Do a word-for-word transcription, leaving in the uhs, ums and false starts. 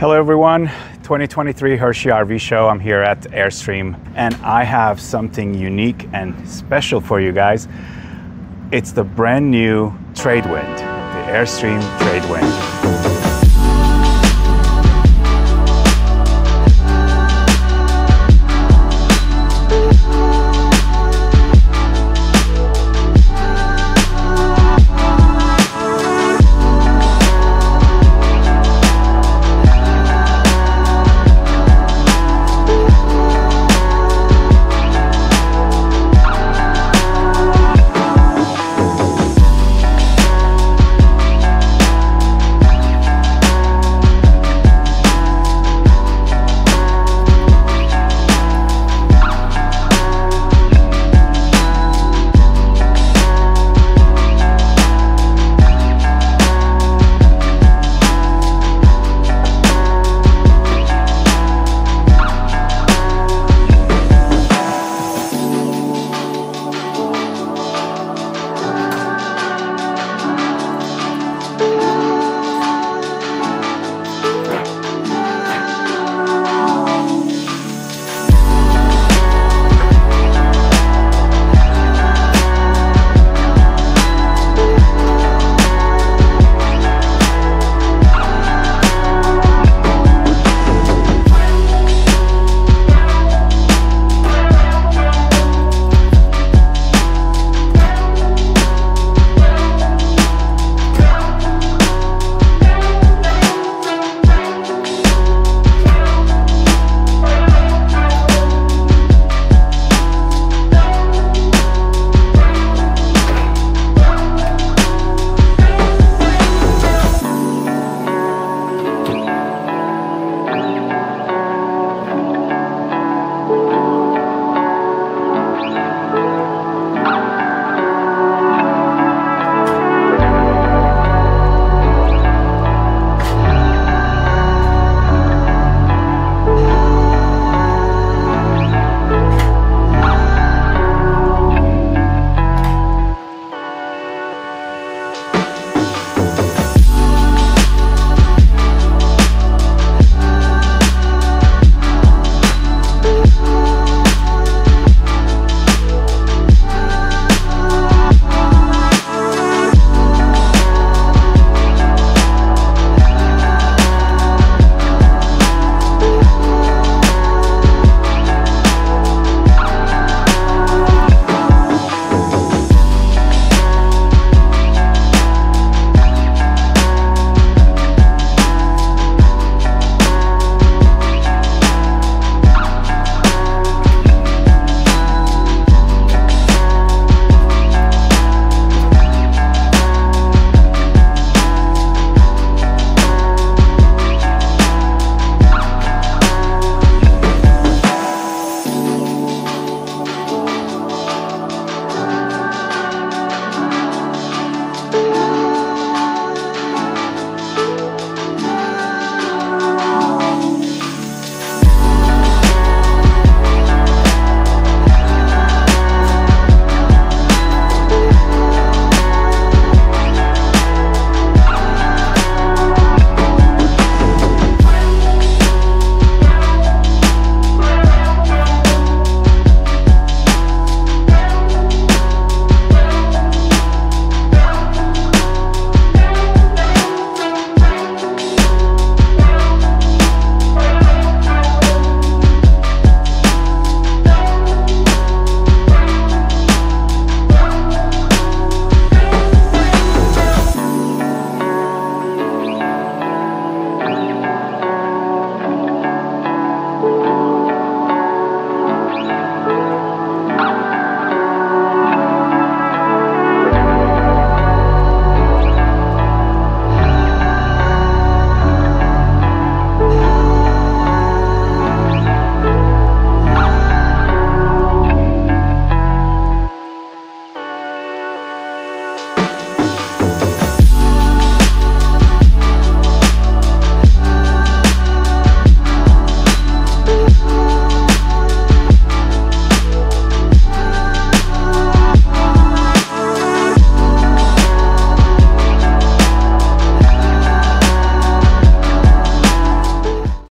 Hello everyone, twenty twenty-three Hershey R V Show. I'm here at Airstream and I have something unique and special for you guys. It's the brand new Trade Wind, the Airstream Trade Wind.